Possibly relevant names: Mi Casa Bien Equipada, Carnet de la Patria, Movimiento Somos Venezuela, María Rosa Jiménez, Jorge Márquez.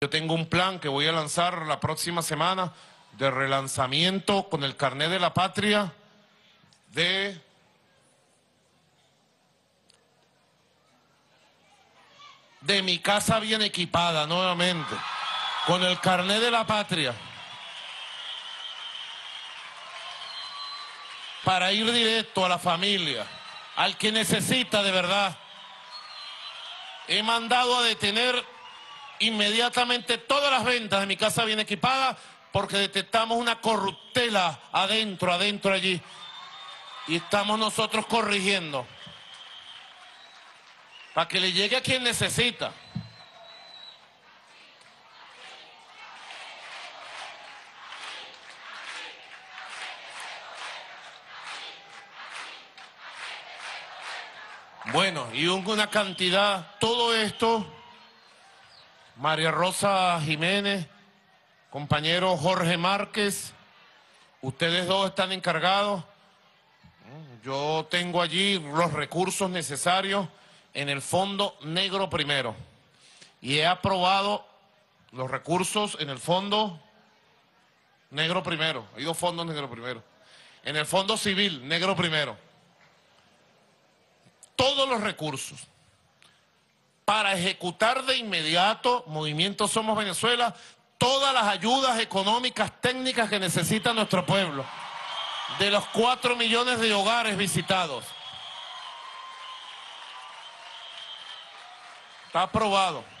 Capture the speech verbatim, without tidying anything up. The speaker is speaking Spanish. Yo tengo un plan que voy a lanzar la próxima semana de relanzamiento con el Carnet de la Patria de de Mi Casa Bien Equipada nuevamente, con el Carnet de la Patria, para ir directo a la familia, al que necesita de verdad. He mandado a detener inmediatamente todas las ventas de Mi Casa Bien Equipada, porque detectamos una corruptela adentro, adentro allí, y estamos nosotros corrigiendo para que le llegue a quien necesita. Bueno, y una cantidad, todo esto. María Rosa Jiménez, compañero Jorge Márquez, ustedes dos están encargados. Yo tengo allí los recursos necesarios en el Fondo Negro Primero. Y he aprobado los recursos en el Fondo Negro Primero. Hay dos fondos Negro Primero. En el Fondo Civil Negro Primero. Todos los recursos para ejecutar de inmediato, Movimiento Somos Venezuela, todas las ayudas económicas, técnicas que necesita nuestro pueblo, de los cuatro millones de hogares visitados. Está aprobado.